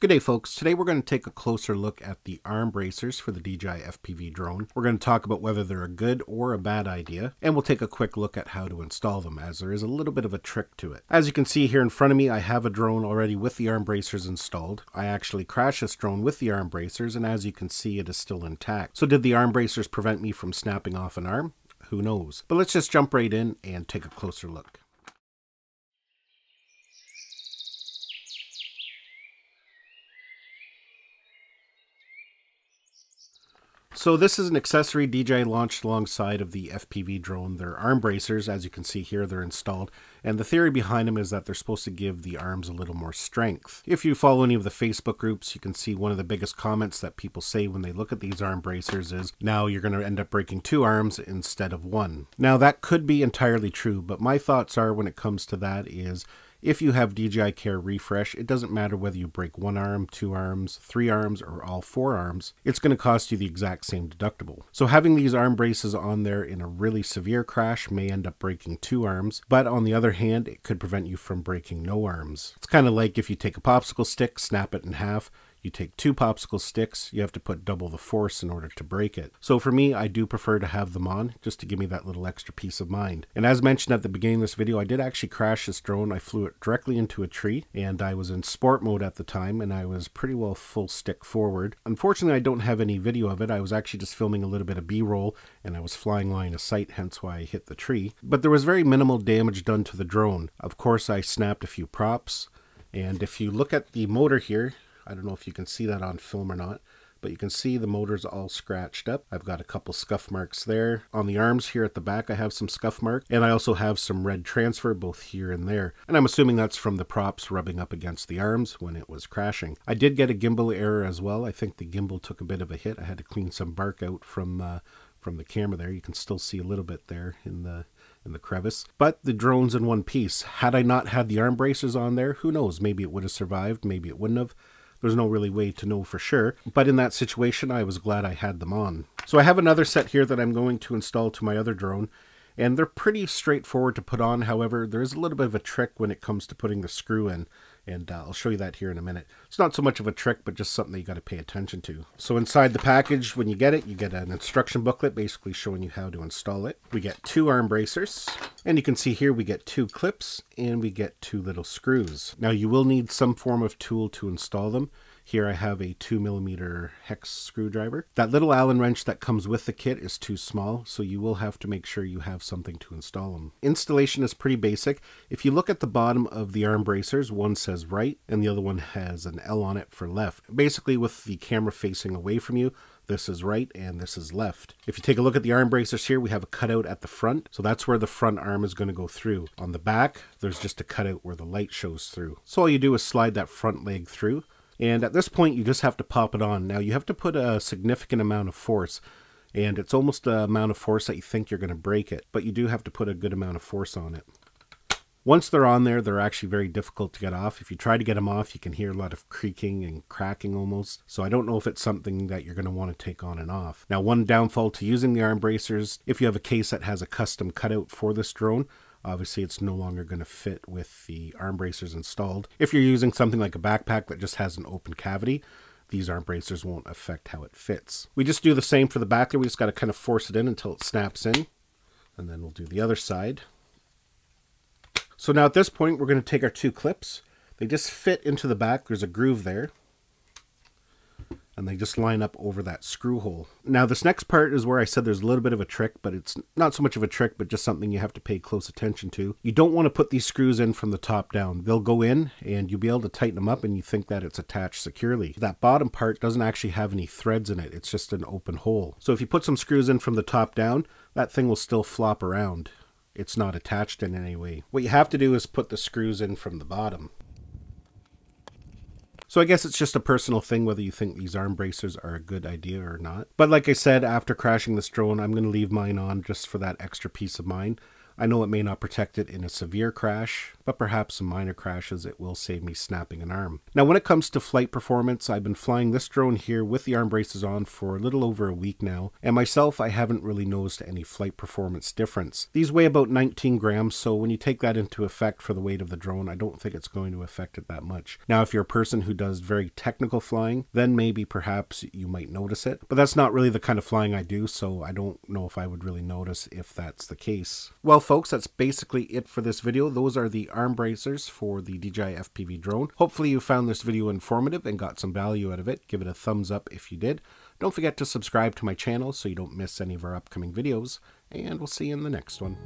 Good day, folks. Today we're going to take a closer look at the arm bracers for the DJI FPV drone. We're going to talk about whether they're a good or a bad idea, and we'll take a quick look at how to install them, as there is a little bit of a trick to it. As you can see here in front of me, I have a drone already with the arm bracers installed. I actually crashed this drone with the arm bracers, and as you can see, it is still intact. So did the arm bracers prevent me from snapping off an arm? Who knows? But let's just jump right in and take a closer look. So this is an accessory DJI launched alongside of the FPV drone. They're arm bracers, as you can see here, they're installed. And the theory behind them is that they're supposed to give the arms a little more strength. If you follow any of the Facebook groups, you can see one of the biggest comments that people say when they look at these arm bracers is, now you're going to end up breaking two arms instead of one. Now that could be entirely true, but my thoughts are when it comes to that is, if you have DJI Care Refresh, it doesn't matter whether you break one arm, two arms, three arms, or all four arms, it's going to cost you the exact same deductible. So having these arm braces on there in a really severe crash may end up breaking two arms, but on the other hand, it could prevent you from breaking no arms. It's kind of like if you take a popsicle stick, snap it in half, you take two popsicle sticks, you have to put double the force in order to break it. So for me, I do prefer to have them on just to give me that little extra peace of mind. And as mentioned at the beginning of this video, I did actually crash this drone. I flew it directly into a tree and I was in sport mode at the time and I was pretty well full stick forward. Unfortunately, I don't have any video of it. I was actually just filming a little bit of B-roll and I was flying line of sight, hence why I hit the tree. But there was very minimal damage done to the drone. Of course, I snapped a few props. And if you look at the motor here, I don't know if you can see that on film or not, but you can see the motor's all scratched up. I've got a couple scuff marks there. On the arms here at the back, I have some scuff marks, and I also have some red transfer both here and there. And I'm assuming that's from the props rubbing up against the arms when it was crashing. I did get a gimbal error as well. I think the gimbal took a bit of a hit. I had to clean some bark out from the camera there. You can still see a little bit there in the crevice, but the drone's in one piece. Had I not had the arm bracers on there, who knows? Maybe it would have survived, maybe it wouldn't have. There's no really way to know for sure, but in that situation, I was glad I had them on. So I have another set here that I'm going to install to my other drone, and they're pretty straightforward to put on. However, there is a little bit of a trick when it comes to putting the screw in, and I'll show you that here in a minute. It's not so much of a trick, but just something that you got to pay attention to. So inside the package, when you get it, you get an instruction booklet basically showing you how to install it. We get two arm bracers, and you can see here we get two clips, and we get two little screws. Now you will need some form of tool to install them. Here I have a 2mm hex screwdriver. That little Allen wrench that comes with the kit is too small, so you will have to make sure you have something to install them. Installation is pretty basic. If you look at the bottom of the arm bracers, one says right and the other one has an L on it for left. Basically with the camera facing away from you, this is right and this is left. If you take a look at the arm bracers here, we have a cutout at the front. So that's where the front arm is going to go through. On the back, there's just a cutout where the light shows through. So all you do is slide that front leg through. And at this point, you just have to pop it on. Now, you have to put a significant amount of force, and it's almost the amount of force that you think you're going to break it, but you do have to put a good amount of force on it. Once they're on there, they're actually very difficult to get off. If you try to get them off, you can hear a lot of creaking and cracking almost. So I don't know if it's something that you're going to want to take on and off. Now, one downfall to using the arm bracers, if you have a case that has a custom cutout for this drone, obviously, it's no longer going to fit with the arm bracers installed. If you're using something like a backpack that just has an open cavity, these arm bracers won't affect how it fits. We just do the same for the back there. We just got to kind of force it in until it snaps in. And then we'll do the other side. So now at this point, we're going to take our two clips. They just fit into the back. There's a groove there. And they just line up over that screw hole. Now this next part is where I said there's a little bit of a trick, but it's not so much of a trick, but just something you have to pay close attention to. You don't want to put these screws in from the top down. They'll go in and you'll be able to tighten them up and you think that it's attached securely. That bottom part doesn't actually have any threads in it. It's just an open hole. So if you put some screws in from the top down, that thing will still flop around. It's not attached in any way. What you have to do is put the screws in from the bottom. So I guess it's just a personal thing whether you think these arm bracers are a good idea or not. But like I said, after crashing this drone, I'm going to leave mine on just for that extra peace of mind. I know it may not protect it in a severe crash, but perhaps some minor crashes it will save me snapping an arm. Now when it comes to flight performance, I've been flying this drone here with the arm braces on for a little over a week now, and myself I haven't really noticed any flight performance difference. These weigh about 19 grams, so when you take that into effect for the weight of the drone, I don't think it's going to affect it that much. Now if you're a person who does very technical flying, then maybe perhaps you might notice it, but that's not really the kind of flying I do, so I don't know if I would really notice if that's the case. Well folks, that's basically it for this video. Those are the arm bracers for the DJI FPV drone. Hopefully you found this video informative and got some value out of it. Give it a thumbs up if you did. Don't forget to subscribe to my channel so you don't miss any of our upcoming videos, and we'll see you in the next one.